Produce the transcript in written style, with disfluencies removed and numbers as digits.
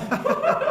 Good.